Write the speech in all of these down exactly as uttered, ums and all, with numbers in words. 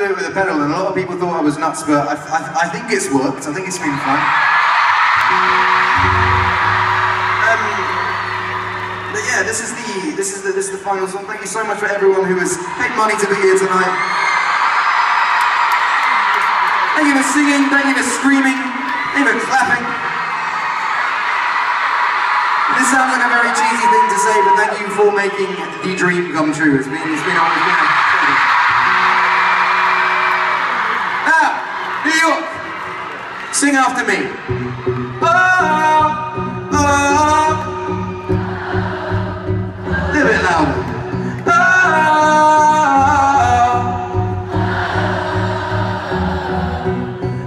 do it with a pedal, and a lot of people thought I was nuts, but I, I, I think it's worked. I think it's been fun. Um, but yeah, this is the this is the this is the final song. Thank you so much for everyone who has paid money to be here tonight. Thank you for singing. Thank you for screaming. Thank you for clapping. This sounds like a very cheesy thing to say, but thank you for making the dream come true. It's been, it's been always been a pleasure. Now, New York, sing after me. Oh, oh, a little bit louder. Oh,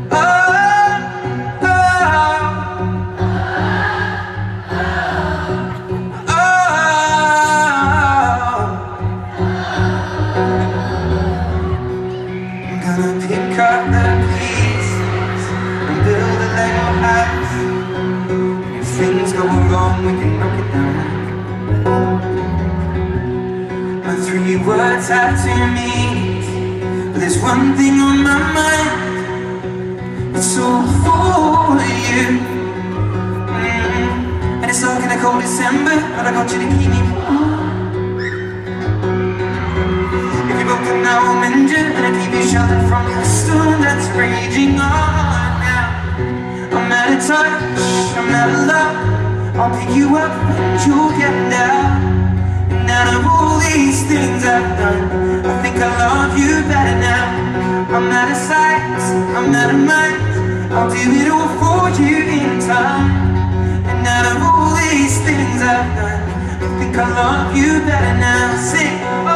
oh, oh, I'm gonna pick up the pieces and build a Lego house. And if things go wrong, we can knock it down. My three words have two meanings, but there's one thing on my mind. It's all for you, mm-hmm. And it's dark in the cold December, but I got you to keep me warm. If you broke them now, I'm injured, and I keep you sheltered from the storm that's raging on now. I'm out of touch, I'm out of love. I'll pick you up and you'll get down. And out of all these things I've done, I think I love you better now. I'm out of sight, I'm out of mind. I'll do it all for you in time. And out of all these things I've done, I think I love you better now. Sing, oh, oh, oh.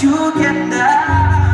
You'll get that.